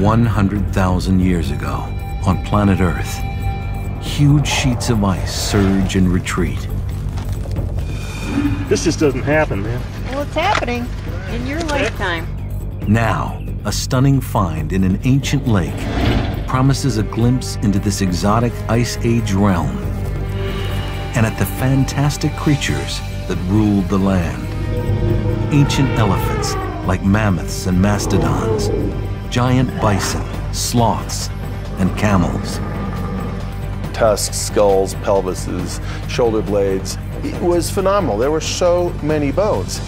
100,000 years ago, on planet Earth, huge sheets of ice surge and retreat. This just doesn't happen, man. Well, it's happening in your lifetime. Now, a stunning find in an ancient lake promises a glimpse into this exotic Ice Age realm and at the fantastic creatures that ruled the land. Ancient elephants like mammoths and mastodons, giant bison, sloths, and camels. Tusks, skulls, pelvises, shoulder blades. It was phenomenal. There were so many bones.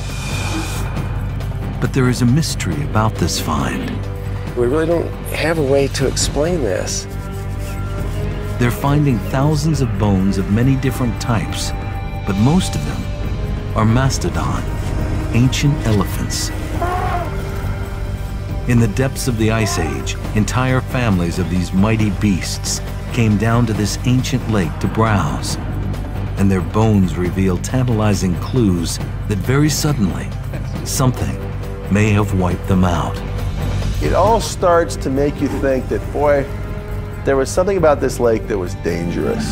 But there is a mystery about this find. We really don't have a way to explain this. They're finding thousands of bones of many different types, but most of them are mastodon, ancient elephants. In the depths of the Ice Age, entire families of these mighty beasts came down to this ancient lake to browse, and their bones reveal tantalizing clues that very suddenly, something may have wiped them out. It all starts to make you think that, boy, there was something about this lake that was dangerous.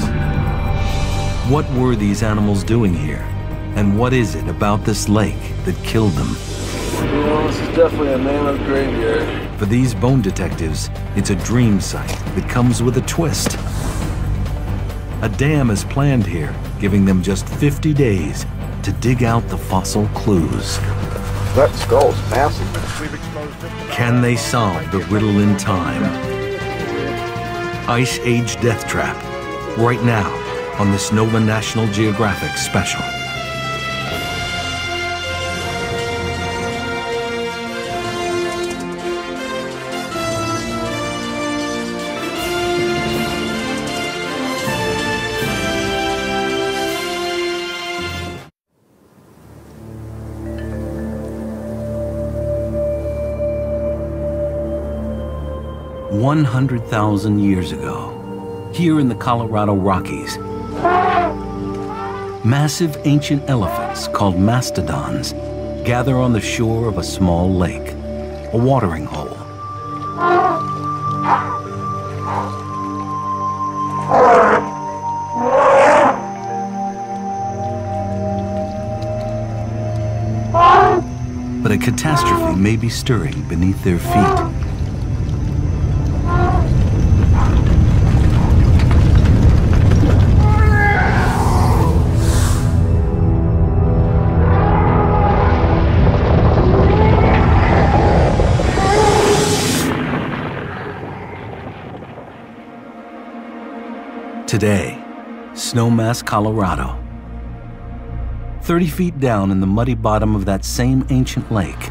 What were these animals doing here? And what is it about this lake that killed them? Well, this is definitely a mammoth graveyard. For these bone detectives, it's a dream site that comes with a twist. A dam is planned here, giving them just 50 days to dig out the fossil clues. That skull's massive. Can they solve the riddle in time? Ice Age Death Trap, right now on this Nova National Geographic special.100,000 years ago, here in the Colorado Rockies, massive ancient elephants called mastodons gather on the shore of a small lake, a watering hole. But a catastrophe may be stirring beneath their feet. Today, Snowmass, Colorado. 30 feet down in the muddy bottom of that same ancient lake,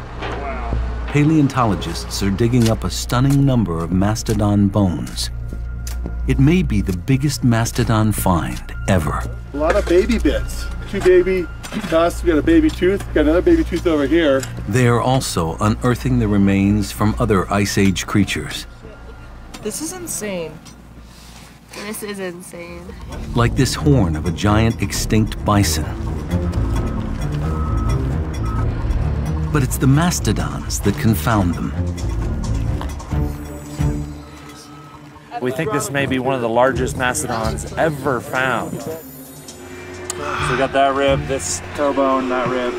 paleontologists are digging up a stunning number of mastodon bones. It may be the biggest mastodon find ever. A lot of baby bits. Two baby tusks, we got a baby tooth, we got another baby tooth over here. They are also unearthing the remains from other Ice Age creatures. This is insane. This is insane. Like this horn of a giant extinct bison. But it's the mastodons that confound them. We think this may be one of the largest mastodons ever found. So we got that rib, this toe bone, that rib.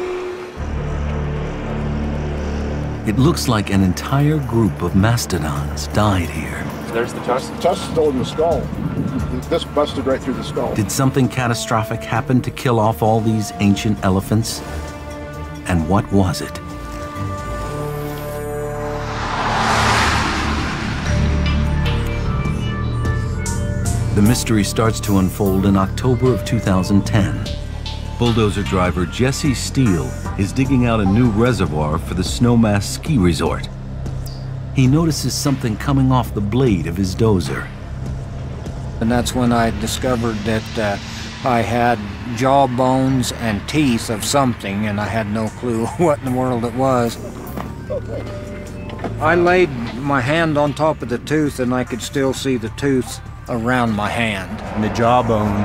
It looks like an entire group of mastodons died here. There's the tusk. The tusk still in the skull. This busted right through the skull. Did something catastrophic happen to kill off all these ancient elephants? And what was it? The mystery starts to unfold in October of 2010. Bulldozer driver Jesse Steele is digging out a new reservoir for the Snowmass Ski Resort. He notices something coming off the blade of his dozer. And that's when I discovered that I had jaw bones and teeth of something, and I had no clue what in the world it was. I laid my hand on top of the tooth, and I could still see the tooth around my hand. And the jawbone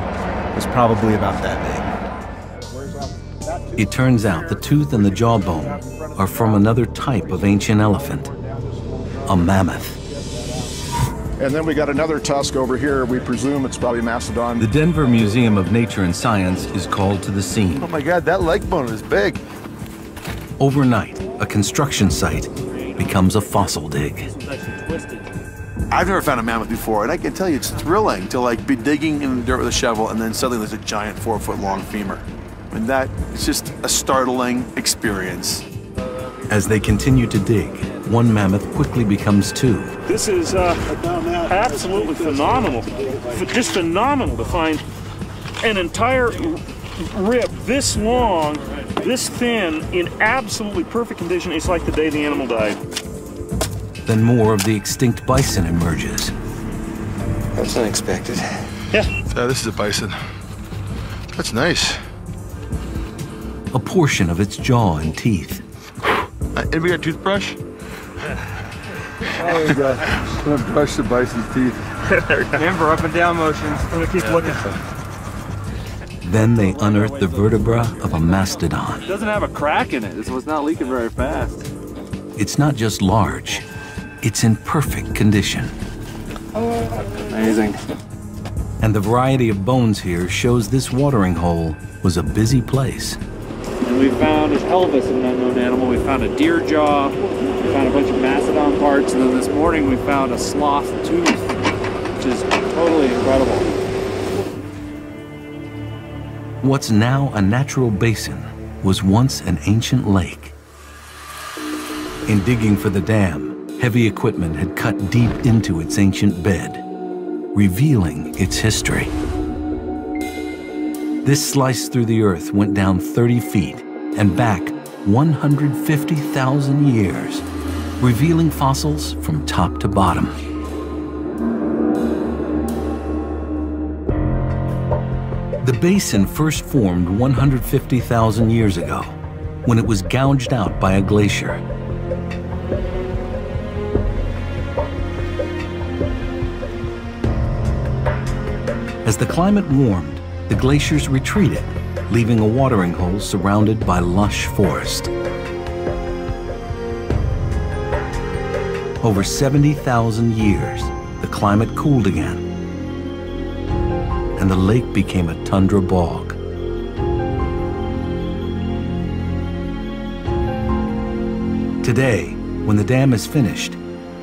was probably about that big. It turns out the tooth and the jawbone are from another type of ancient elephant, a mammoth. And then we got another tusk over here. We presume it's probably mastodon. The Denver Museum of Nature and Science is called to the scene. Oh my God, that leg bone is big. Overnight, a construction site becomes a fossil dig. I've never found a mammoth before, and I can tell you it's thrilling to like be digging in the dirt with a shovel and then suddenly there's a giant 4-foot-long femur. And that is just a startling experience. As they continue to dig, one mammoth quickly becomes two. This is absolutely phenomenal. Just phenomenal to find an entire rib this long, this thin, in absolutely perfect condition. It's like the day the animal died. Then more of the extinct bison emerges. That's unexpected. Yeah. This is a bison. That's nice. A portion of its jaw and teeth. Anybody got a toothbrush? Oh, I'm going to brush the bison's teeth. Remember, up and down motions. I'm going to keep looking. Then they unearth the vertebra of a mastodon. It doesn't have a crack in it, so it's not leaking very fast. It's not just large, it's in perfect condition. Amazing. And the variety of bones here shows this watering hole was a busy place. And we found a pelvis in an unknown animal, we found a deer jaw, we found a bunch of mastodon parts, and then this morning we found a sloth tooth, which is totally incredible. What's now a natural basin was once an ancient lake. In digging for the dam, heavy equipment had cut deep into its ancient bed, revealing its history. This slice through the earth went down 30 feet and back 150,000 years, revealing fossils from top to bottom. The basin first formed 150,000 years ago when it was gouged out by a glacier. As the climate warmed, the glaciers retreated, leaving a watering hole surrounded by lush forest. Over 70,000 years, the climate cooled again, and the lake became a tundra bog. Today, when the dam is finished,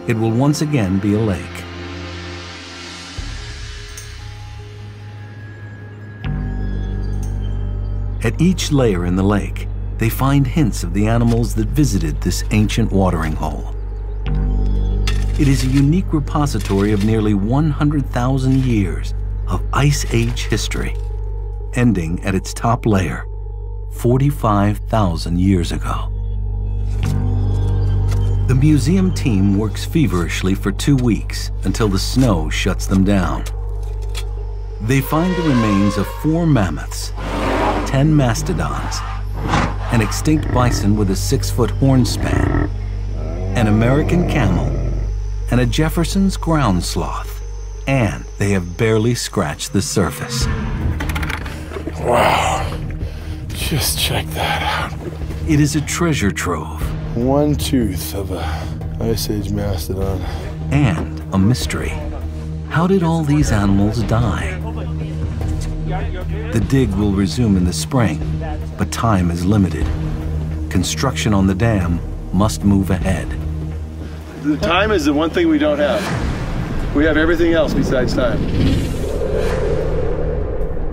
it will once again be a lake. At each layer in the lake, they find hints of the animals that visited this ancient watering hole. It is a unique repository of nearly 100,000 years of Ice Age history, ending at its top layer 45,000 years ago. The museum team works feverishly for 2 weeks until the snow shuts them down. They find the remains of 4 mammoths, 10 mastodons, an extinct bison with a 6-foot horn span, an American camel, and a Jefferson's ground sloth, and they have barely scratched the surface. Wow, just check that out. It is a treasure trove. One tooth of a Ice Age mastodon. And a mystery. How did all these animals die? The dig will resume in the spring, but time is limited. Construction on the dam must move ahead. The time is the one thing we don't have. We have everything else besides time.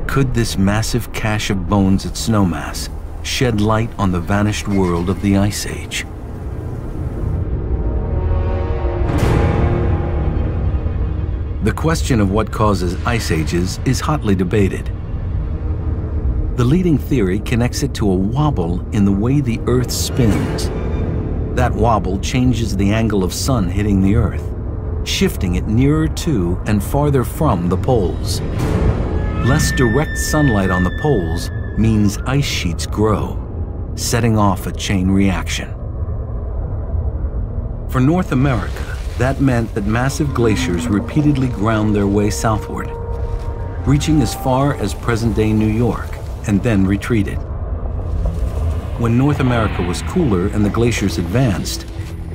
Could this massive cache of bones at Snowmass shed light on the vanished world of the Ice Age? The question of what causes ice ages is hotly debated. The leading theory connects it to a wobble in the way the Earth spins. That wobble changes the angle of sun hitting the Earth, shifting it nearer to and farther from the poles. Less direct sunlight on the poles means ice sheets grow, setting off a chain reaction. For North America, that meant that massive glaciers repeatedly ground their way southward, reaching as far as present-day New York, and then retreated. when North America was cooler and the glaciers advanced,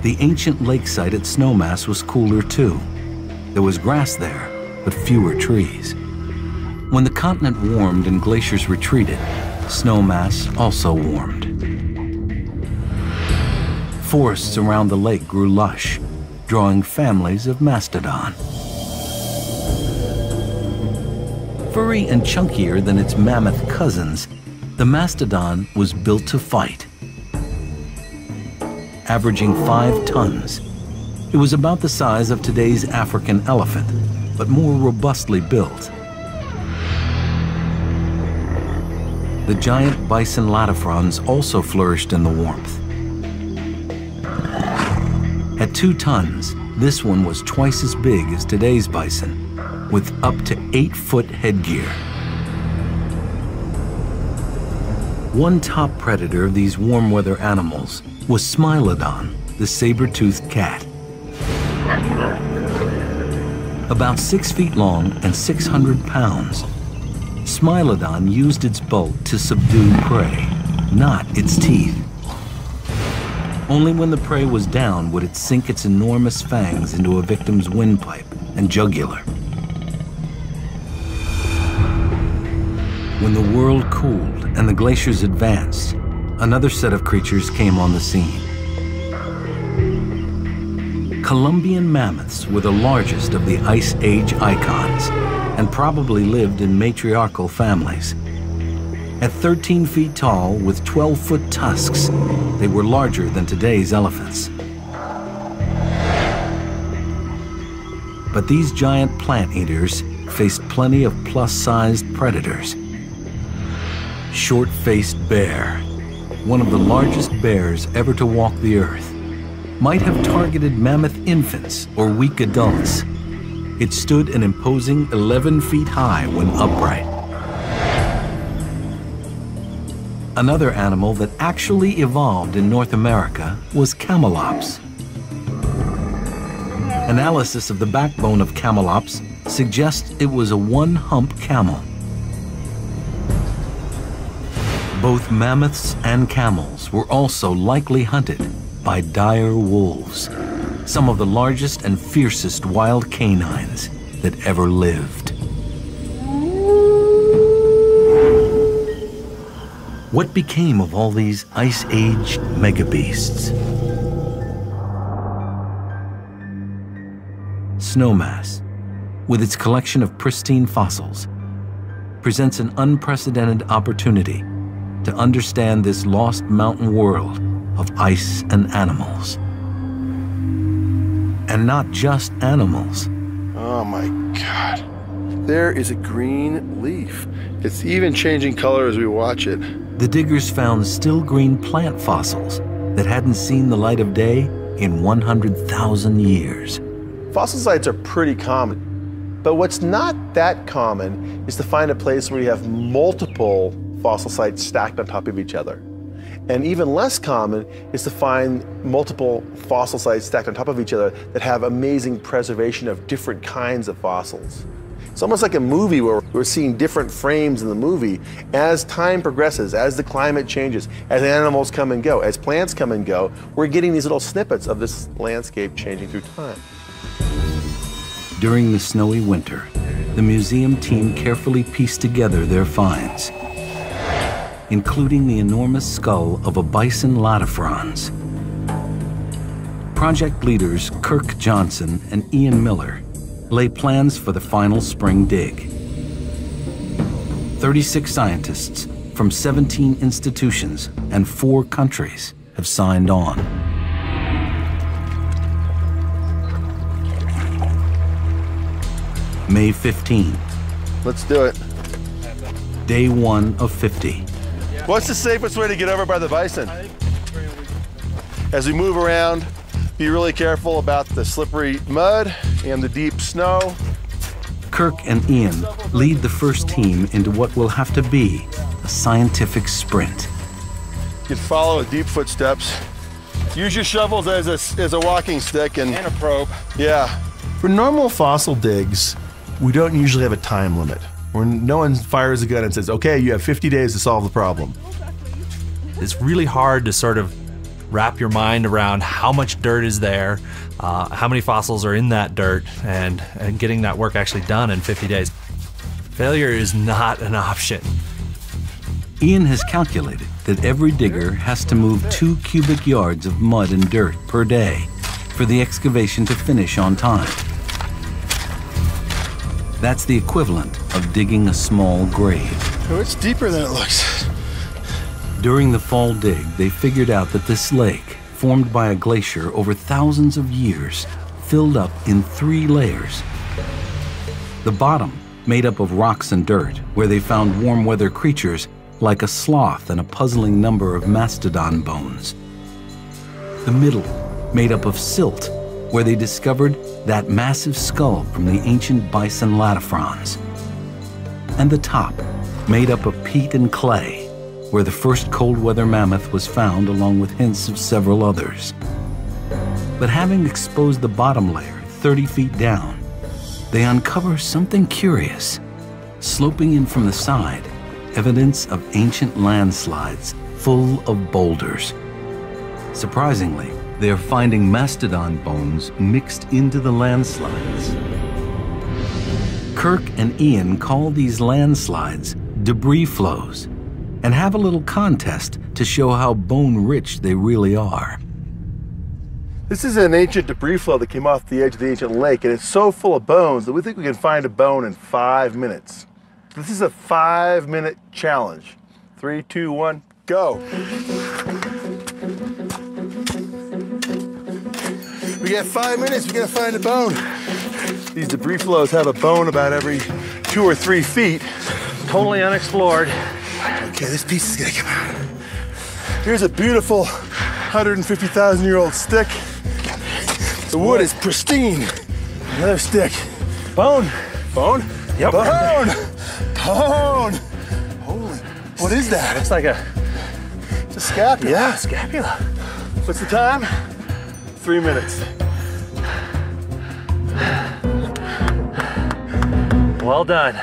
the ancient lakeside at Snowmass was cooler too. There was grass there, but fewer trees. When the continent warmed and glaciers retreated, Snowmass also warmed. Forests around the lake grew lush, drawing families of mastodon. Furry and chunkier than its mammoth cousins, the mastodon was built to fight. Averaging 5 tons, it was about the size of today's African elephant, but more robustly built. The giant bison latifrons also flourished in the warmth. At 2 tons, this one was twice as big as today's bison, with up to 8-foot headgear. One top predator of these warm weather animals was Smilodon, the saber-toothed cat. About 6 feet long and 600 pounds, Smilodon used its bulk to subdue prey, not its teeth. Only when the prey was down would it sink its enormous fangs into a victim's windpipe and jugular. When the world cooled and the glaciers advanced, another set of creatures came on the scene. Columbian mammoths were the largest of the Ice Age icons, and probably lived in matriarchal families. At 13 feet tall, with 12-foot tusks, they were larger than today's elephants. But these giant plant eaters faced plenty of plus-sized predators. Short-faced bear, one of the largest bears ever to walk the earth, might have targeted mammoth infants or weak adults. It stood an imposing 11 feet high when upright. Another animal that actually evolved in North America was Camelops. Analysis of the backbone of Camelops suggests it was a one-hump camel. Both mammoths and camels were also likely hunted by dire wolves, some of the largest and fiercest wild canines that ever lived. What became of all these Ice Age megabeasts? Snowmass, with its collection of pristine fossils, presents an unprecedented opportunity to understand this lost mountain world of ice and animals. And not just animals. Oh my God. There is a green leaf. It's even changing color as we watch it. The diggers found still green plant fossils that hadn't seen the light of day in 100,000 years. Fossil sites are pretty common, but what's not that common is to find a place where you have multiple fossil sites stacked on top of each other. And even less common is to find multiple fossil sites stacked on top of each other that have amazing preservation of different kinds of fossils. It's almost like a movie where we're seeing different frames in the movie. As time progresses, as the climate changes, as animals come and go, as plants come and go, we're getting these little snippets of this landscape changing through time. During the snowy winter, the museum team carefully pieced together their finds, including the enormous skull of a bison latifrons. Project leaders Kirk Johnson and Ian Miller lay plans for the final spring dig. 36 scientists from 17 institutions and 4 countries have signed on. May 15th. Let's do it. Day 1 of 50. What's the safest way to get over by the bison? As we move around, be really careful about the slippery mud and the deep snow. Kirk and Ian lead the first team into what will have to be a scientific sprint. You can follow with deep footsteps. Use your shovels as a walking stick and a probe. Yeah. For normal fossil digs, we don't usually have a time limit. When no one fires a gun and says, okay, you have 50 days to solve the problem. it's really hard to sort of wrap your mind around how much dirt is there, how many fossils are in that dirt, and getting that work actually done in 50 days. Failure is not an option. Ian has calculated that every digger has to move 2 cubic yards of mud and dirt per day for the excavation to finish on time. That's the equivalent of digging a small grave. Oh, it's deeper than it looks. During the fall dig, they figured out that this lake, formed by a glacier over thousands of years, filled up in 3 layers. The bottom, made up of rocks and dirt, where they found warm weather creatures like a sloth and a puzzling number of mastodon bones. The middle, made up of silt, where they discovered that massive skull from the ancient bison latifrons. And the top, made up of peat and clay, where the first cold weather mammoth was found along with hints of several others. But having exposed the bottom layer 30 feet down, they uncover something curious. Sloping in from the side, evidence of ancient landslides full of boulders. Surprisingly, they are finding mastodon bones mixed into the landslides. Kirk and Ian call these landslides debris flows and have a little contest to show how bone-rich they really are. This is an ancient debris flow that came off the edge of the ancient lake, and it's so full of bones that we think we can find a bone in 5 minutes. This is a 5-minute challenge. 3, 2, 1, go. We got 5 minutes, we gotta find a bone. These debris flows have a bone about every 2 or 3 feet. Totally unexplored. Okay, this piece is gonna come out. Here's a beautiful 150,000-year-old stick. The wood is pristine. Another stick. Bone. Bone? Yep. Bone! Bone! Holy. What is that? It's like a, it's a scapula. Yeah, scapula. What's the time? 3 minutes. Well done.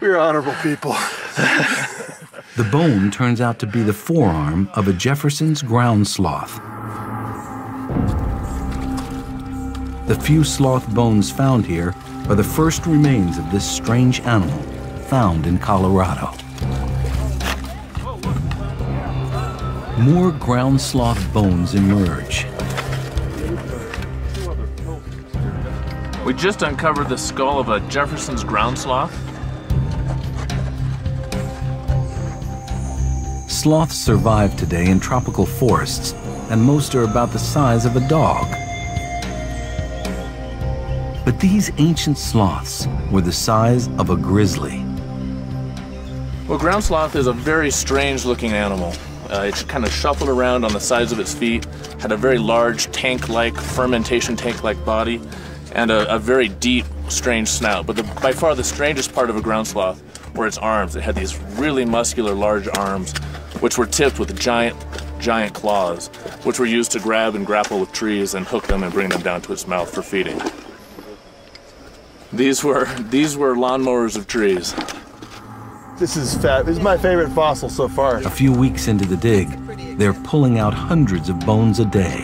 We're honorable people. The bone turns out to be the forearm of a Jefferson's ground sloth. The few sloth bones found here are the first remains of this strange animal found in Colorado. More ground sloth bones emerge. We just uncovered the skull of a Jefferson's ground sloth. Sloths survive today in tropical forests, and most are about the size of a dog. But these ancient sloths were the size of a grizzly. Well, ground sloth is a very strange-looking animal. It kind of shuffled around on the sides of its feet, had a very large tank-like, fermentation tank-like body, and a very deep, strange snout. But by far the strangest part of a ground sloth were its arms. It had these really muscular, large arms, which were tipped with giant claws, which were used to grab and grapple with trees and hook them and bring them down to its mouth for feeding. These were lawnmowers of trees. This is fat. This is my favorite fossil so far. A few weeks into the dig, they're pulling out hundreds of bones a day.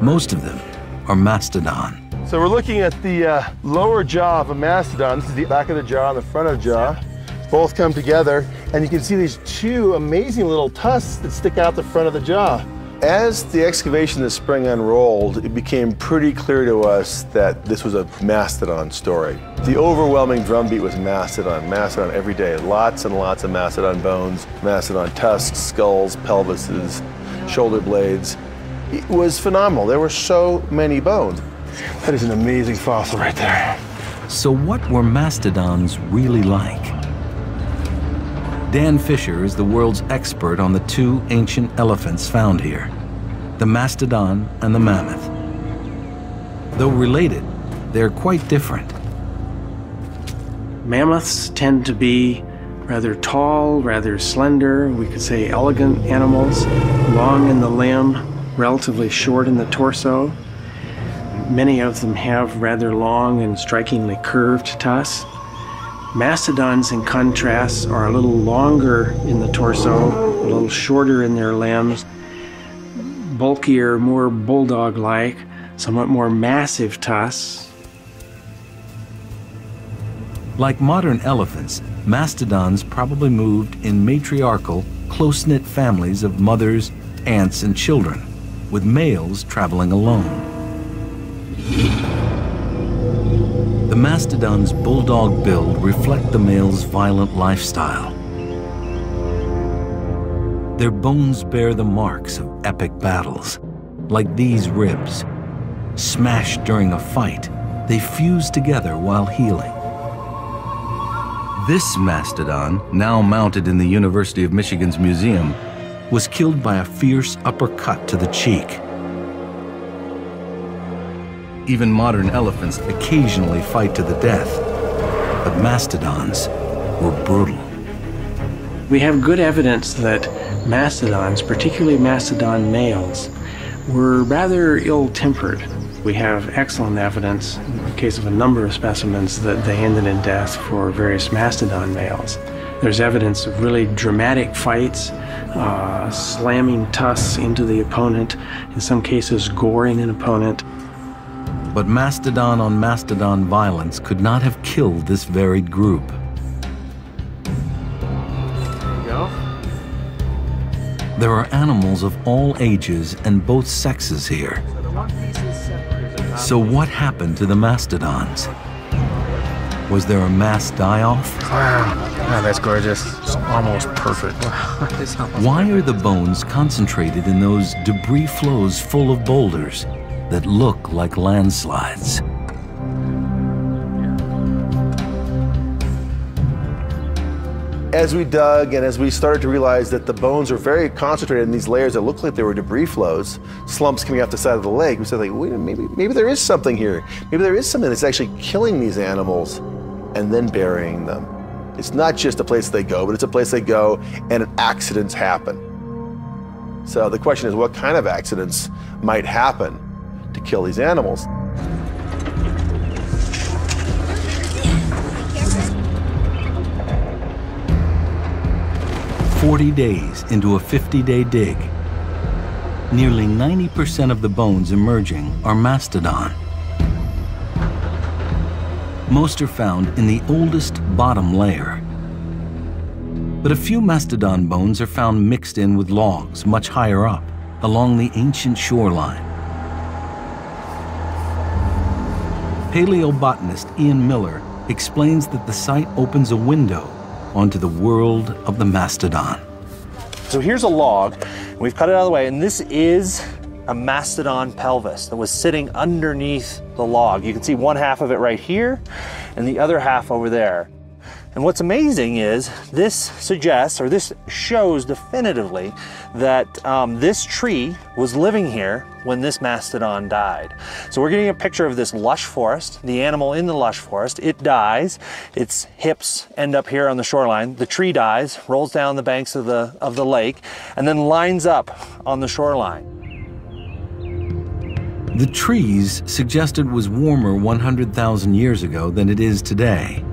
Most of them are mastodon. So we're looking at the lower jaw of a mastodon. This is the back of the jaw and the front of the jaw. Both come together, and you can see these 2 amazing little tusks that stick out the front of the jaw. As the excavation this spring unrolled, it became pretty clear to us that this was a mastodon story. The overwhelming drumbeat was mastodon, mastodon every day. Lots and lots of mastodon bones, mastodon tusks, skulls, pelvises, shoulder blades. It was phenomenal. There were so many bones. That is an amazing fossil right there. So what were mastodons really like? Dan Fisher is the world's expert on the 2 ancient elephants found here, the mastodon and the mammoth. Though related, they're quite different. Mammoths tend to be rather tall, rather slender, we could say elegant animals, long in the limb, relatively short in the torso. Many of them have rather long and strikingly curved tusks. Mastodons, in contrast, are a little longer in the torso, a little shorter in their limbs, bulkier, more bulldog-like, somewhat more massive tusks. Like modern elephants, mastodons probably moved in matriarchal, close-knit families of mothers, aunts, and children, with males traveling alone. The mastodon's bulldog build reflects the male's violent lifestyle. Their bones bear the marks of epic battles, like these ribs. Smashed during a fight, they fuse together while healing. This mastodon, now mounted in the University of Michigan's museum, was killed by a fierce uppercut to the cheek. Even modern elephants occasionally fight to the death, but mastodons were brutal. We have good evidence that mastodons, particularly mastodon males, were rather ill-tempered. We have excellent evidence, in the case of a number of specimens, that they ended in death for various mastodon males. There's evidence of really dramatic fights, slamming tusks into the opponent, in some cases goring an opponent. But mastodon-on-mastodon violence could not have killed this varied group. There you go. There are animals of all ages and both sexes here. So what happened to the mastodons? Was there a mass die-off? Wow, that's gorgeous. It's almost perfect. Why are the bones concentrated in those debris flows full of boulders that look like landslides? As we dug and as we started to realize that the bones were very concentrated in these layers that looked like they were debris flows, slumps coming off the side of the lake, we said, like, wait a minute, maybe there is something here. Maybe there is something that's actually killing these animals and then burying them. It's not just a place they go, but it's a place they go and accidents happen. So the question is, what kind of accidents might happen to kill these animals? forty days into a 50-day dig, nearly 90% of the bones emerging are mastodon. Most are found in the oldest bottom layer. But a few mastodon bones are found mixed in with logs much higher up along the ancient shoreline. Paleobotanist Ian Miller explains that the site opens a window onto the world of the mastodon. So here's a log, we've cut it out of the way, and this is a mastodon pelvis that was sitting underneath the log. You can see one half of it right here and the other half over there. And what's amazing is this suggests, or this shows definitively, that this tree was living here when this mastodon died. So we're getting a picture of this lush forest, the animal in the lush forest. It dies, its hips end up here on the shoreline. The tree dies, rolls down the banks of the lake, and then lines up on the shoreline. The trees suggested was warmer 100,000 years ago than it is today.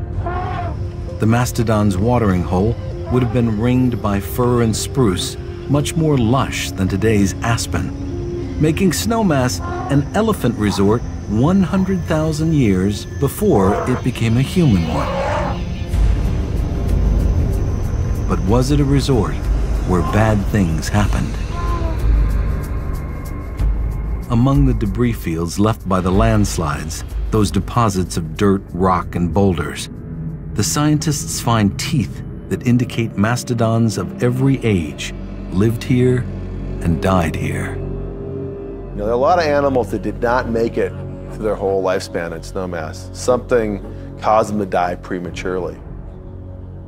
The mastodon's watering hole would have been ringed by fir and spruce, much more lush than today's aspen, making Snowmass an elephant resort 100,000 years before it became a human one. But was it a resort where bad things happened? Among the debris fields left by the landslides, those deposits of dirt, rock, and boulders, the scientists find teeth that indicate mastodons of every age lived here and died here. You know, there are a lot of animals that did not make it through their whole lifespan at Snowmass. Something caused them to die prematurely.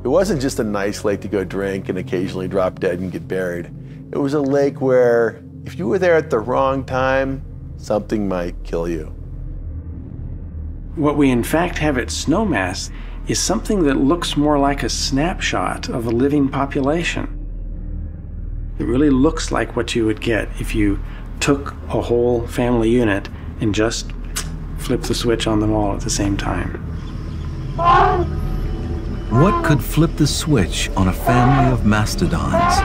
It wasn't just a nice lake to go drink and occasionally drop dead and get buried. It was a lake where if you were there at the wrong time, something might kill you. What we in fact have at Snowmass is something that looks more like a snapshot of a living population. It really looks like what you would get if you took a whole family unit and just flipped the switch on them all at the same time. What could flip the switch on a family of mastodons?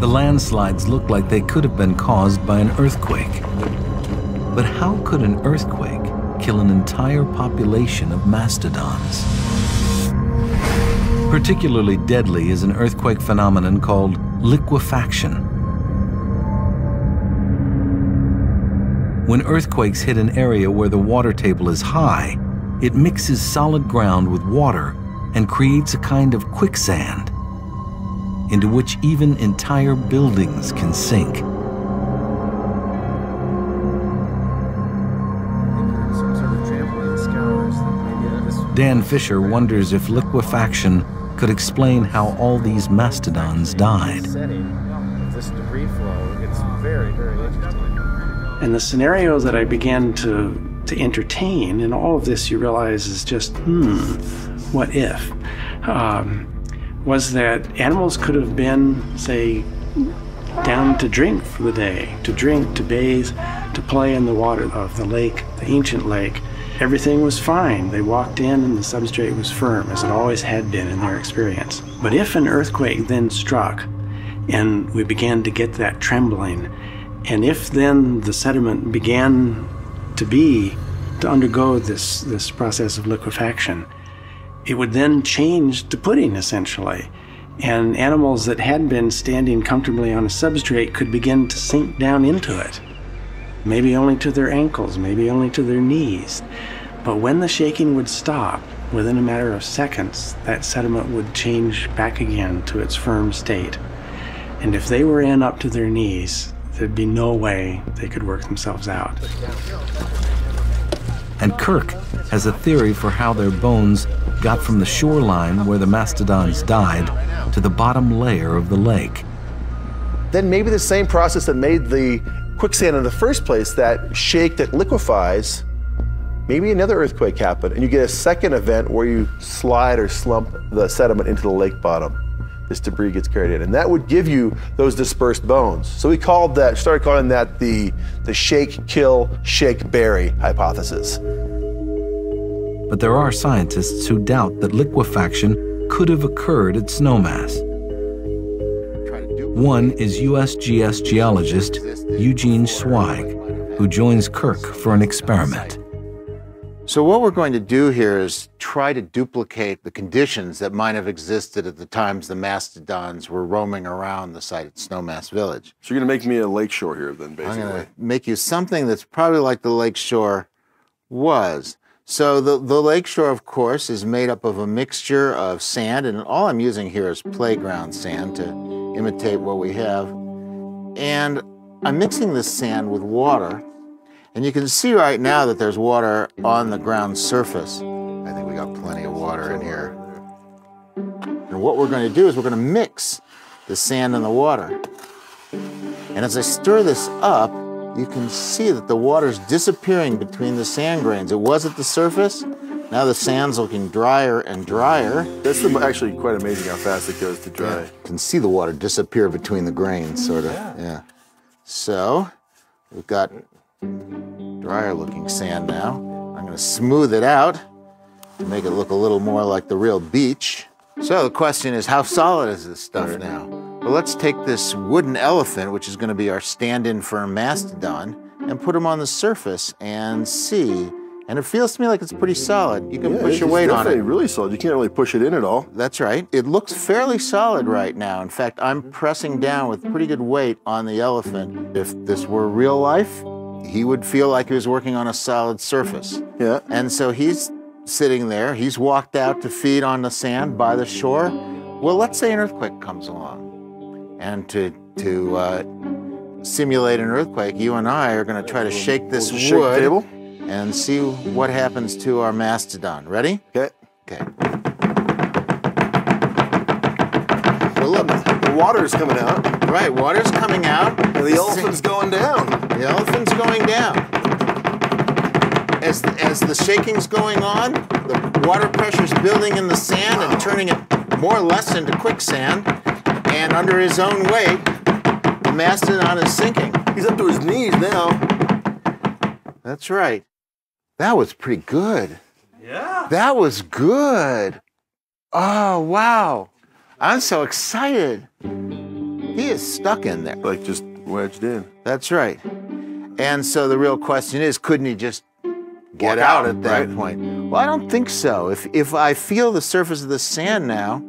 The landslides looked like they could have been caused by an earthquake. But how could an earthquake kill an entire population of mastodons? Particularly deadly is an earthquake phenomenon called liquefaction. When earthquakes hit an area where the water table is high, it mixes solid ground with water and creates a kind of quicksand into which even entire buildings can sink. Dan Fisher wonders if liquefaction could explain how all these mastodons died. And the scenarios that I began to entertain, and all of this you realize is just, what if? Was that animals could have been, say, down to drink for the day, to drink, to bathe, to play in the water of the lake, the ancient lake. Everything was fine. They walked in and the substrate was firm, as it always had been in their experience. But if an earthquake then struck and we began to get that trembling, and if then the sediment began to undergo this process of liquefaction, it would then change to pudding, essentially. And animals that had been standing comfortably on a substrate could begin to sink down into it. Maybe only to their ankles, maybe only to their knees. But when the shaking would stop, within a matter of seconds, that sediment would change back again to its firm state. And if they were in up to their knees, there'd be no way they could work themselves out. And Kirk has a theory for how their bones got from the shoreline where the mastodons died to the bottom layer of the lake. Then maybe the same process that made the quicksand in the first place, that shake that liquefies, maybe another earthquake happened, and you get a second event where you slide or slump the sediment into the lake bottom. This debris gets carried in, and that would give you those dispersed bones. So we started calling that the shake, kill, shake, bury hypothesis. But there are scientists who doubt that liquefaction could have occurred at Snowmass. One is USGS geologist Eugene Schweig, who joins Kirk for an experiment. So what we're going to do here is try to duplicate the conditions that might have existed at the times the mastodons were roaming around the site at Snowmass Village. So you're gonna make me a lakeshore here then, basically. I'm gonna make you something that's probably like the lakeshore was. So the lakeshore, of course, is made up of a mixture of sand, and all I'm using here is playground sand to imitate what we have. And I'm mixing this sand with water. And you can see right now that there's water on the ground surface. I think we got plenty of water in here. And what we're going to do is we're going to mix the sand and the water. And as I stir this up, you can see that the water's disappearing between the sand grains. It was at the surface. Now the sand's looking drier and drier. That's actually quite amazing how fast it goes to dry. Yeah. You can see the water disappear between the grains, sort of, yeah. So, we've got drier looking sand now. I'm gonna smooth it out to make it look a little more like the real beach. So the question is, how solid is this stuff now? Well, let's take this wooden elephant, which is gonna be our stand-in for a mastodon, and put him on the surface and see. And it feels to me like it's pretty solid. You can push your weight on it. It's really solid. You can't really push it in at all. That's right. It looks fairly solid right now. In fact, I'm pressing down with pretty good weight on the elephant. If this were real life, he would feel like he was working on a solid surface. Yeah. And so he's sitting there. He's walked out to feed on the sand by the shore. Well, let's say an earthquake comes along. And to simulate an earthquake, you and I are going to try to shake this wood. Table. And see what happens to our mastodon. Ready? Okay. Okay. Well, look, the water's coming out. Right, water's coming out. And the elephant's going down. The elephant's going down. As the shaking's going on, the water pressure's building in the sand and turning it more or less into quicksand. And under his own weight, the mastodon is sinking. He's up to his knees now. That's right. That was pretty good. Yeah. That was good. Oh, wow. I'm so excited. He is stuck in there. Like just wedged in. That's right. And so the real question is, couldn't he just get out at that point? Well, I don't think so. If I feel the surface of the sand now,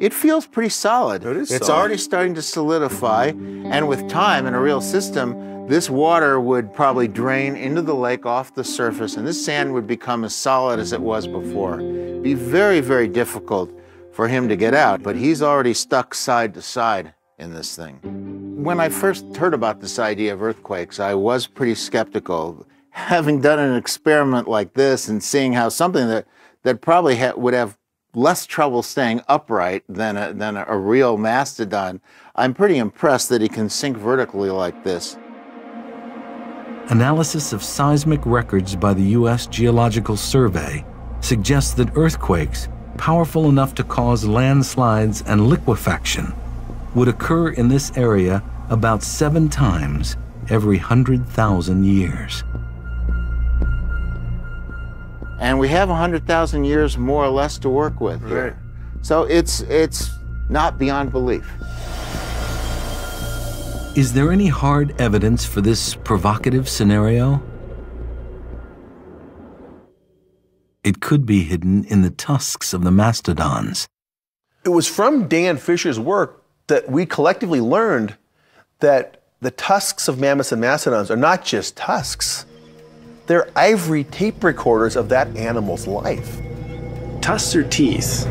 it feels pretty solid. It is solid. It's already starting to solidify. And with time in a real system, this water would probably drain into the lake off the surface, and this sand would become as solid as it was before. It'd be very, very difficult for him to get out, but he's already stuck side to side in this thing. When I first heard about this idea of earthquakes, I was pretty skeptical. Having done an experiment like this and seeing how something that probably would have less trouble staying upright than a real mastodon, I'm pretty impressed that he can sink vertically like this. Analysis of seismic records by the U.S. Geological Survey suggests that earthquakes, powerful enough to cause landslides and liquefaction, would occur in this area about 7 times every 100,000 years. And we have 100,000 years more or less to work with here. Right. So it's not beyond belief. Is there any hard evidence for this provocative scenario? It could be hidden in the tusks of the mastodons. It was from Dan Fisher's work that we collectively learned that the tusks of mammoths and mastodons are not just tusks. They're ivory tape recorders of that animal's life. Tusks are teeth,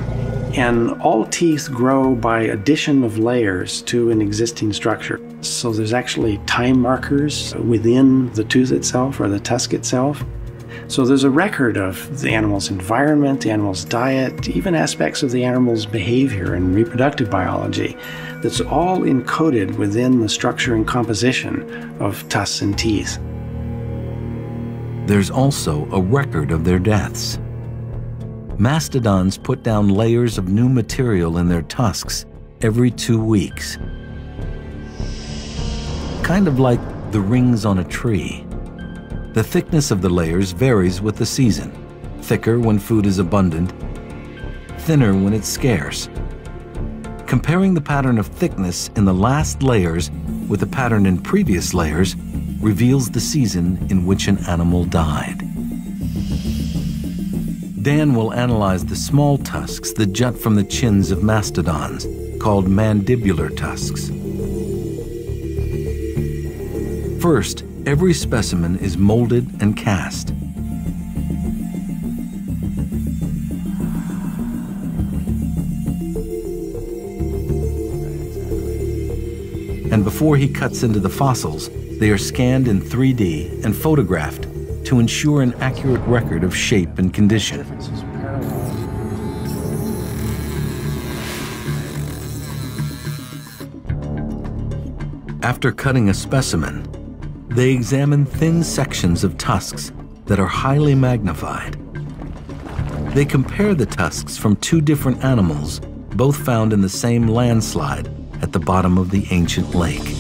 and all teeth grow by addition of layers to an existing structure. So there's actually time markers within the tooth itself or the tusk itself. So there's a record of the animal's environment, the animal's diet, even aspects of the animal's behavior and reproductive biology that's all encoded within the structure and composition of tusks and teeth. There's also a record of their deaths. Mastodons put down layers of new material in their tusks every 2 weeks. Kind of like the rings on a tree. The thickness of the layers varies with the season. Thicker when food is abundant, thinner when it's scarce. Comparing the pattern of thickness in the last layers with the pattern in previous layers reveals the season in which an animal died. Dan will analyze the small tusks that jut from the chins of mastodons, called mandibular tusks. First, every specimen is molded and cast. And before he cuts into the fossils, they are scanned in 3D and photographed to ensure an accurate record of shape and condition. After cutting a specimen, they examine thin sections of tusks that are highly magnified. They compare the tusks from 2 different animals, both found in the same landslide at the bottom of the ancient lake.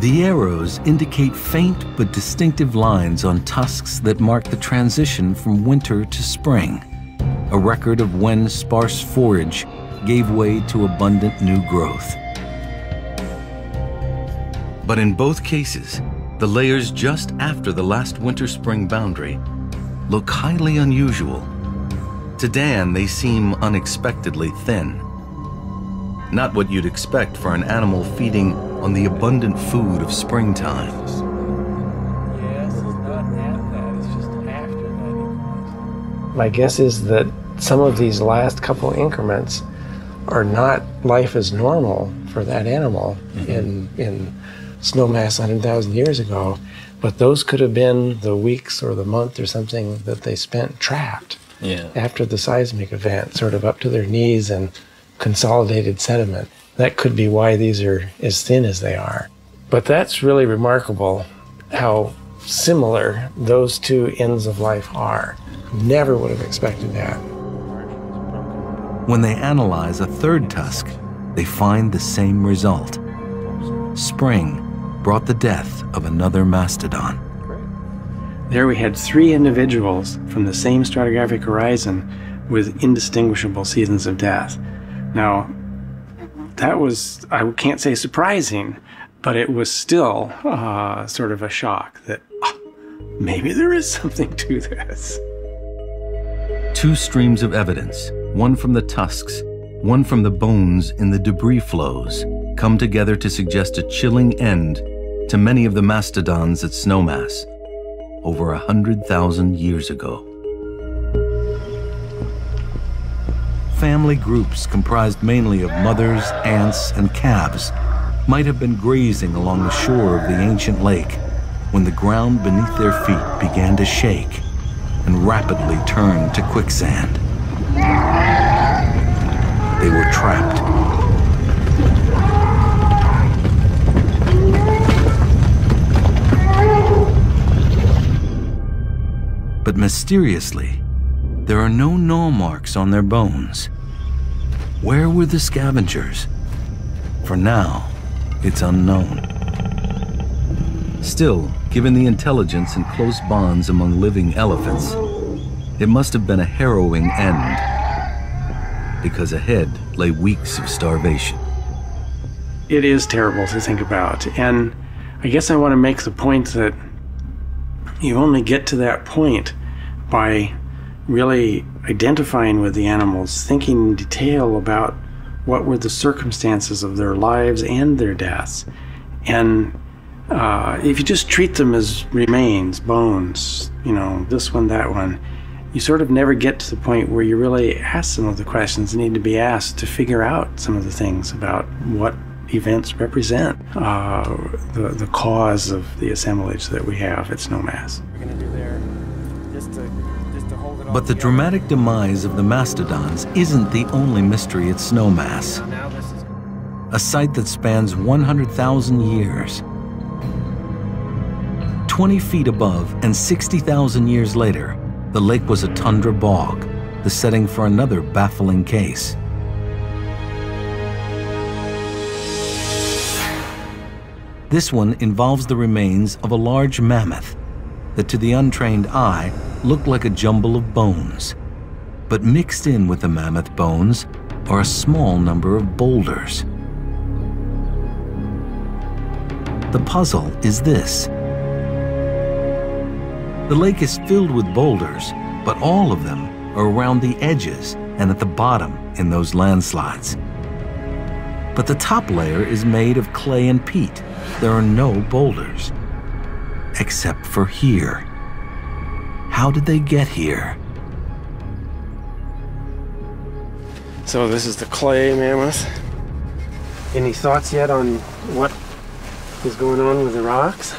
The arrows indicate faint but distinctive lines on tusks that mark the transition from winter to spring, a record of when sparse forage gave way to abundant new growth. But in both cases, the layers just after the last winter-spring boundary look highly unusual. To Dan, they seem unexpectedly thin. Not what you'd expect for an animal feeding on the abundant food of springtime. Yes, it's not at that, it's just after that. My guess is that some of these last couple increments are not life as normal for that animal in Snowmass 100,000 years ago, but those could have been the weeks or the month or something that they spent trapped after the seismic event, sort of up to their knees and consolidated sediment. That could be why these are as thin as they are. But that's really remarkable how similar those 2 ends of life are. Never would have expected that. When they analyze a 3rd tusk, they find the same result. Spring brought the death of another mastodon. There we had three individuals from the same stratigraphic horizon with indistinguishable seasons of death. Now, that was, I can't say surprising, but it was still sort of a shock that maybe there is something to this. Two streams of evidence, one from the tusks, one from the bones in the debris flows, come together to suggest a chilling end to many of the mastodons at Snowmass over 100,000 years ago. Family groups comprised mainly of mothers, ants, and calves might have been grazing along the shore of the ancient lake when the ground beneath their feet began to shake and rapidly turned to quicksand. They were trapped. But mysteriously, there are no gnaw marks on their bones. Where were the scavengers? For now, it's unknown. Still, given the intelligence and close bonds among living elephants, it must have been a harrowing end, because ahead lay weeks of starvation. It is terrible to think about, and I guess I want to make the point that you only get to that point by really identifying with the animals, thinking in detail about what were the circumstances of their lives and their deaths. And if you just treat them as remains, bones, you know, this one, that one, you sort of never get to the point where you really ask some of the questions that need to be asked to figure out some of the things about what events represent the cause of the assemblage that we have at Snowmass. But the dramatic demise of the mastodons isn't the only mystery at Snowmass, a site that spans 100,000 years. 20 feet above and 60,000 years later, the lake was a tundra bog, the setting for another baffling case. This one involves the remains of a large mammoth that to the untrained eye looked like a jumble of bones. But mixed in with the mammoth bones are a small number of boulders. The puzzle is this. The lake is filled with boulders, but all of them are around the edges and at the bottom in those landslides. But the top layer is made of clay and peat. There are no boulders, except for here. How did they get here? So this is the clay mammoth. Any thoughts yet on what is going on with the rocks?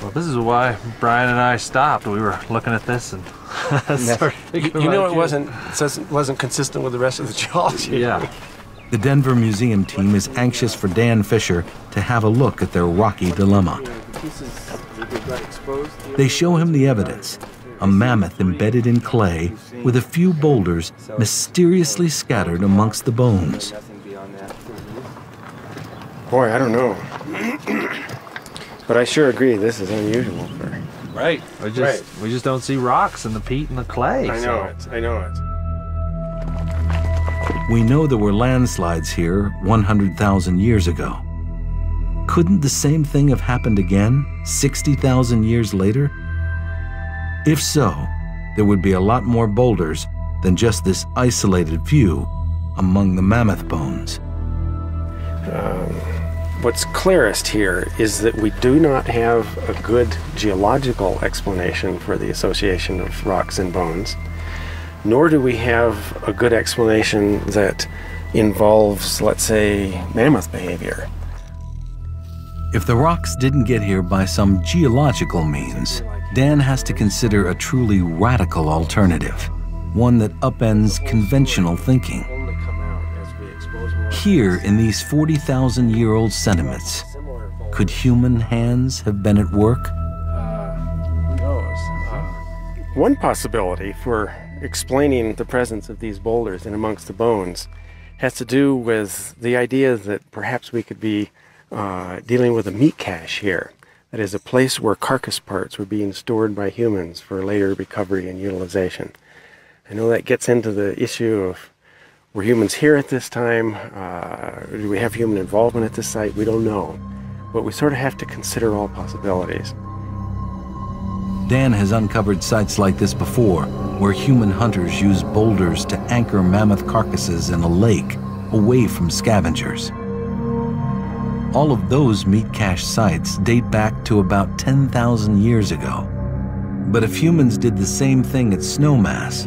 Well, this is why Brian and I stopped. We were looking at this and it wasn't consistent with the rest of the geology. Yeah. The Denver Museum team is anxious for Dan Fisher to have a look at their rocky dilemma. They show him the evidence, a mammoth embedded in clay with a few boulders mysteriously scattered amongst the bones. Boy, I don't know. But I sure agree this is unusual. Right. We just don't see rocks in the peat and the clay. I know it. We know there were landslides here 100,000 years ago. Couldn't the same thing have happened again 60,000 years later? If so, there would be a lot more boulders than just this isolated few among the mammoth bones. What's clearest here is that we do not have a good geological explanation for the association of rocks and bones, nor do we have a good explanation that involves, let's say, mammoth behavior. If the rocks didn't get here by some geological means, Dan has to consider a truly radical alternative, one that upends conventional thinking. Here in these 40,000-year-old sediments, could human hands have been at work? Who knows? One possibility for explaining the presence of these boulders and amongst the bones has to do with the idea that perhaps we could be dealing with a meat cache here. That is a place where carcass parts were being stored by humans for later recovery and utilization. I know that gets into the issue of, were humans here at this time? Do we have human involvement at this site? We don't know. But we sort of have to consider all possibilities. Dan has uncovered sites like this before, where human hunters use boulders to anchor mammoth carcasses in a lake, away from scavengers. All of those meat cache sites date back to about 10,000 years ago. But if humans did the same thing at Snowmass,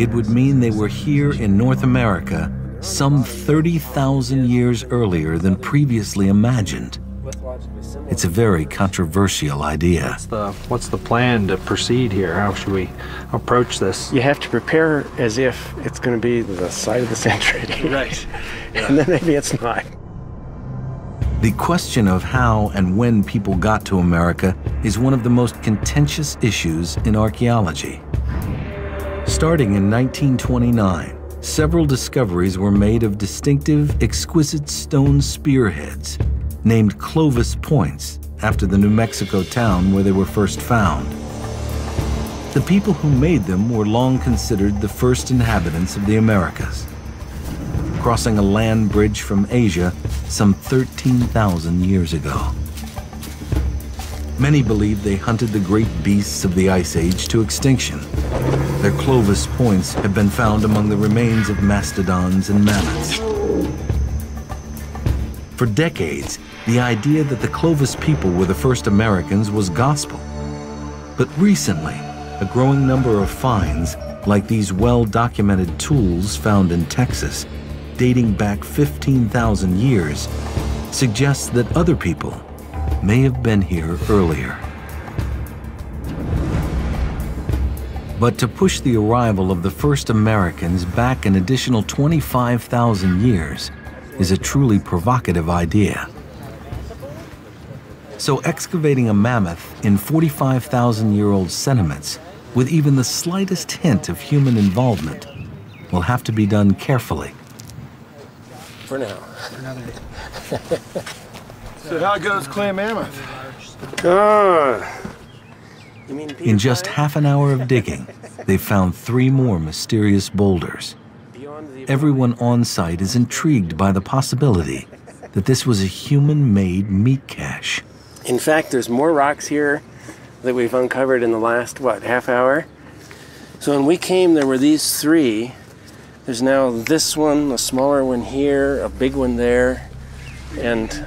it would mean they were here in North America some 30,000 years earlier than previously imagined. It's a very controversial idea. What's the plan to proceed here? How should we approach this? You have to prepare as if it's going to be the site of the century. Right. Yeah. And then maybe it's not. The question of how and when people got to America is one of the most contentious issues in archaeology. Starting in 1929, several discoveries were made of distinctive, exquisite stone spearheads named Clovis Points, after the New Mexico town where they were first found. The people who made them were long considered the first inhabitants of the Americas, crossing a land bridge from Asia some 13,000 years ago. Many believe they hunted the great beasts of the Ice Age to extinction. Their Clovis Points have been found among the remains of mastodons and mammoths. For decades, the idea that the Clovis people were the first Americans was gospel. But recently, a growing number of finds, like these well-documented tools found in Texas, dating back 15,000 years, suggests that other people may have been here earlier. But to push the arrival of the first Americans back an additional 25,000 years is a truly provocative idea. So excavating a mammoth in 45,000-year-old sediments with even the slightest hint of human involvement will have to be done carefully. For now. So how goes Clay Mammoth? Good. In just half an hour of digging, they found 3 more mysterious boulders. Everyone on site is intrigued by the possibility that this was a human-made meat cache. In fact, there's more rocks here that we've uncovered in the last, what, half hour? So when we came, there were these 3. There's now this one, a smaller one here, a big one there, and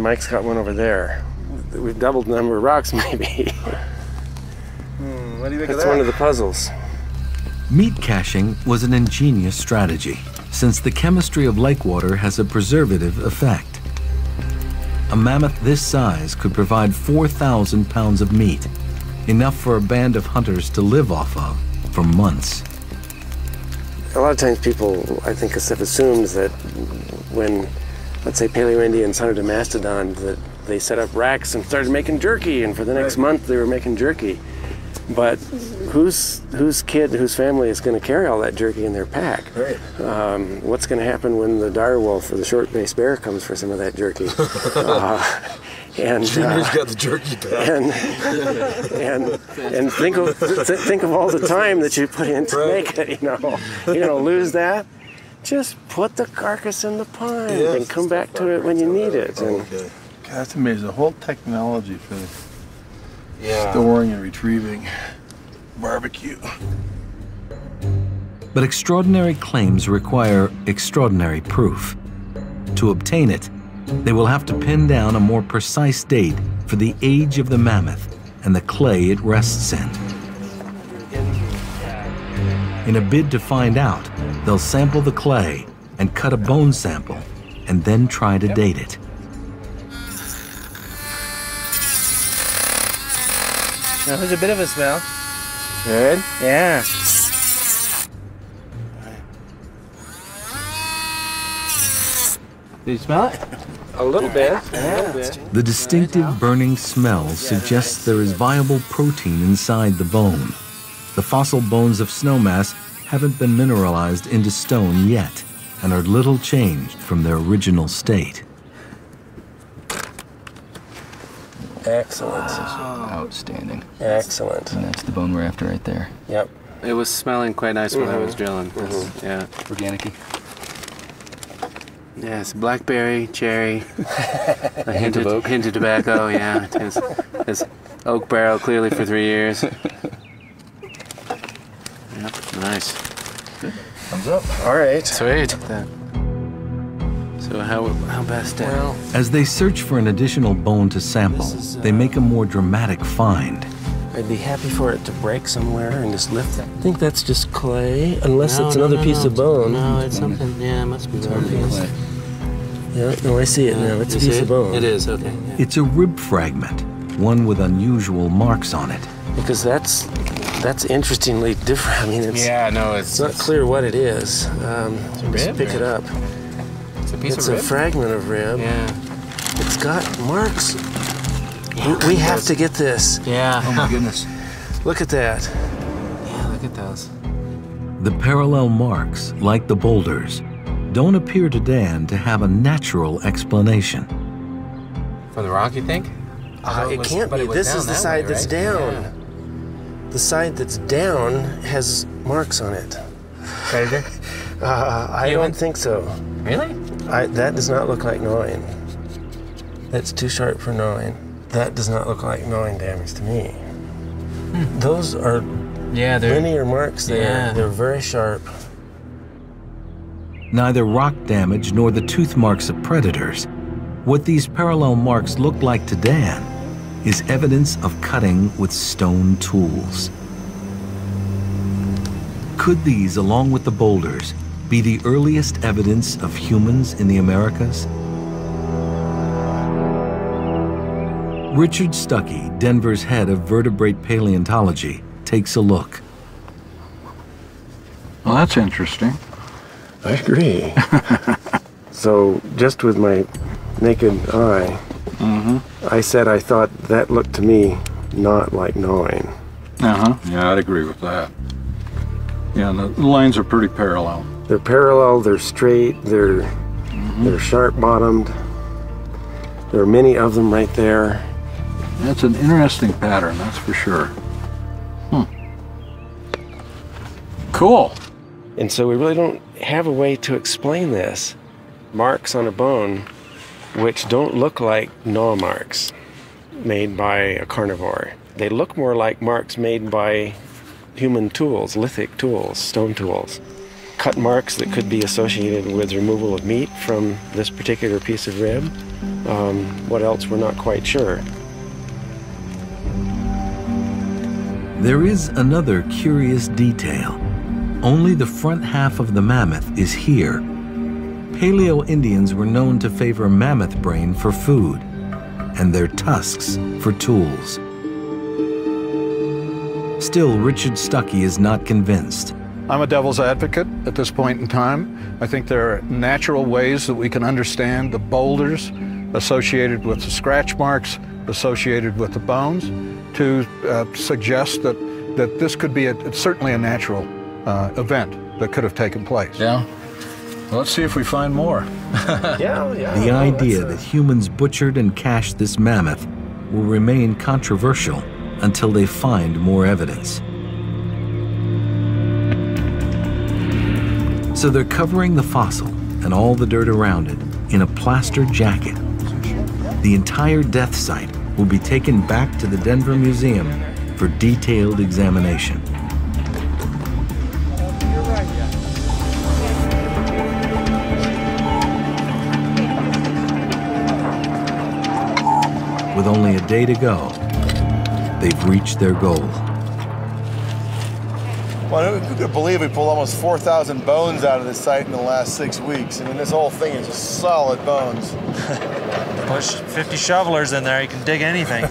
Mike's got one over there. We've doubled the number of rocks, maybe. What do you think of that? That's one of the puzzles. Meat caching was an ingenious strategy, since the chemistry of lake water has a preservative effect. A mammoth this size could provide 4,000 pounds of meat, enough for a band of hunters to live off of for months. A lot of times people, I think, have assumed that when, let's say, Paleo-Indians hunted a mastodon, that they set up racks and started making jerky, and for the next month they were making jerky. But whose kid, whose family is going to carry all that jerky in their pack? Right. What's going to happen when the direwolf or the short-faced bear comes for some of that jerky? Junior's got the jerky pack. And think of all the time that you put in to make it. You know, lose that. Just put the carcass in the pond and come back to it when you need it. Okay. God, that's amazing. The whole technology for this. Yeah. Storing and retrieving barbecue. But extraordinary claims require extraordinary proof. To obtain it, they will have to pin down a more precise date for the age of the mammoth and the clay it rests in. In a bid to find out, they'll sample the clay and cut a bone sample and then try to date it. Now, there's a bit of a smell. Good? Yeah. Do you smell it? A little bit. Yeah. The distinctive burning smell suggests there is viable protein inside the bone. The fossil bones of Snowmass haven't been mineralized into stone yet and are little changed from their original state. Excellent. Wow. Outstanding. Excellent. And that's the bone rafter right there. Yep. It was smelling quite nice when I was drilling. Yeah. Organic-y. Yes, blackberry, cherry, a hint of tobacco, yeah. This oak barrel clearly for 3 years. Yep, nice. Thumbs up. All right. Sweet. So how best to... Well, as they search for an additional bone to sample, they make a more dramatic find. I'd be happy for it to break somewhere and just lift that. I think that's just clay, unless it's another piece of bone. No, it's something, yeah, it must be clay. Yeah, no, I see it now, it's a piece of bone. It is, okay. Yeah. It's a rib fragment, one with unusual marks on it. Because that's interestingly different. I mean, it's, it's not clear what it is. Just pick it up. It's a piece of rib? It's a fragment of rib. Yeah. It's got marks. We have to get this. Yeah. Oh my goodness. Look at that. Yeah, look at those. The parallel marks, like the boulders, don't appear to Dan to have a natural explanation. From the rock, you think? It can't be. This is the side that's down. Yeah. The side that's down has marks on it. Predator? I don't think so. Really? That does not look like gnawing. That's too sharp for gnawing. That does not look like gnawing damage to me. Hmm. Those are linear marks there. Yeah. They're very sharp. Neither rock damage nor the tooth marks of predators, what these parallel marks look like to Dan is evidence of cutting with stone tools. Could these, along with the boulders, be the earliest evidence of humans in the Americas? Richard Stuckey, Denver's head of vertebrate paleontology, takes a look. Well, that's interesting. I agree. So, just with my naked eye, I said I thought that looked to me not like gnawing. Yeah, I'd agree with that. Yeah, the lines are pretty parallel. They're parallel, they're straight, they're sharp-bottomed. There are many of them right there. That's an interesting pattern, that's for sure. Cool. And so we really don't have a way to explain this. Marks on a bone which don't look like gnaw marks made by a carnivore. They look more like marks made by human tools, lithic tools, stone tools. Cut marks that could be associated with removal of meat from this particular piece of rib. What else, we're not quite sure. There is another curious detail. Only the front half of the mammoth is here. Paleo Indians were known to favor mammoth brain for food and their tusks for tools. Still, Richard Stuckey is not convinced. I'm a devil's advocate at this point in time. I think there are natural ways that we can understand the boulders associated with the scratch marks, associated with the bones, to suggest that this could be certainly a natural event that could have taken place. Yeah. Well, let's see if we find more. The idea that humans butchered and cached this mammoth will remain controversial until they find more evidence. So they're covering the fossil and all the dirt around it in a plaster jacket. The entire death site will be taken back to the Denver Museum for detailed examination. With only a day to go, they've reached their goal. Well, who could believe we pulled almost 4,000 bones out of this site in the last 6 weeks? I mean, this whole thing is just solid bones. Push 50 shovelers in there, you can dig anything.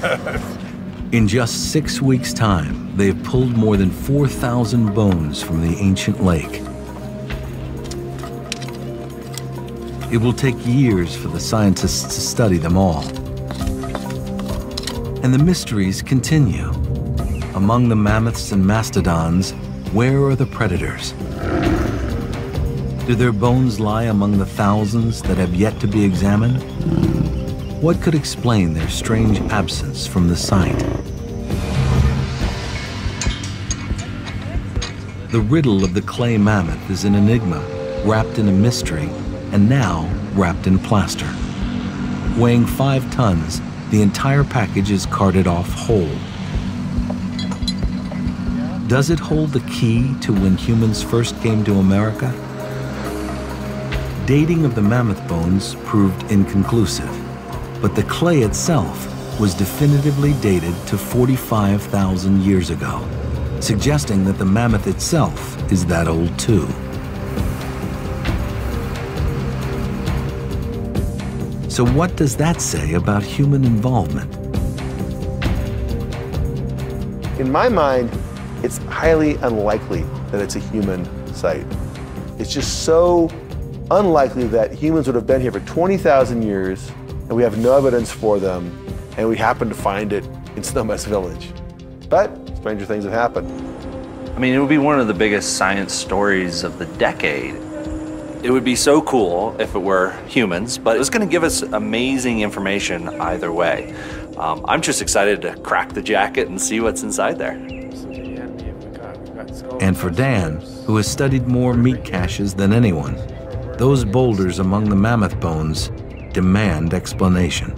In just 6 weeks' time, they have pulled more than 4,000 bones from the ancient lake. It will take years for the scientists to study them all. And the mysteries continue. Among the mammoths and mastodons, where are the predators? Do their bones lie among the thousands that have yet to be examined? What could explain their strange absence from the site? The riddle of the clay mammoth is an enigma, wrapped in a mystery, and now wrapped in plaster. Weighing 5 tons, the entire package is carted off whole. Does it hold the key to when humans first came to America? Dating of the mammoth bones proved inconclusive, but the clay itself was definitively dated to 45,000 years ago, suggesting that the mammoth itself is that old too. So what does that say about human involvement? In my mind, it's highly unlikely that it's a human site. It's just so unlikely that humans would have been here for 20,000 years and we have no evidence for them, and we happen to find it in Snowmass Village. But stranger things have happened. I mean, it would be one of the biggest science stories of the decade. It would be so cool if it were humans, but it's going to give us amazing information either way. I'm just excited to crack the jacket and see what's inside there. And for Dan, who has studied more meat caches than anyone, those boulders among the mammoth bones demand explanation.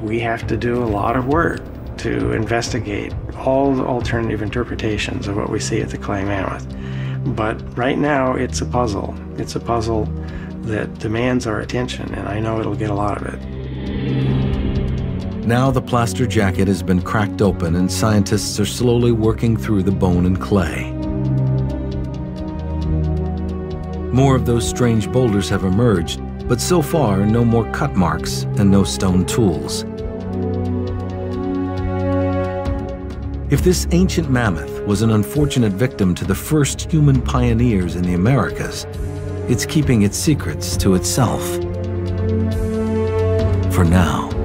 We have to do a lot of work to investigate all the alternative interpretations of what we see at the clay mammoth. But right now, it's a puzzle. It's a puzzle that demands our attention, and I know it'll get a lot of it. Now the plaster jacket has been cracked open and scientists are slowly working through the bone and clay. More of those strange boulders have emerged, but so far no more cut marks and no stone tools. If this ancient mammoth was an unfortunate victim to the first human pioneers in the Americas, it's keeping its secrets to itself. For now.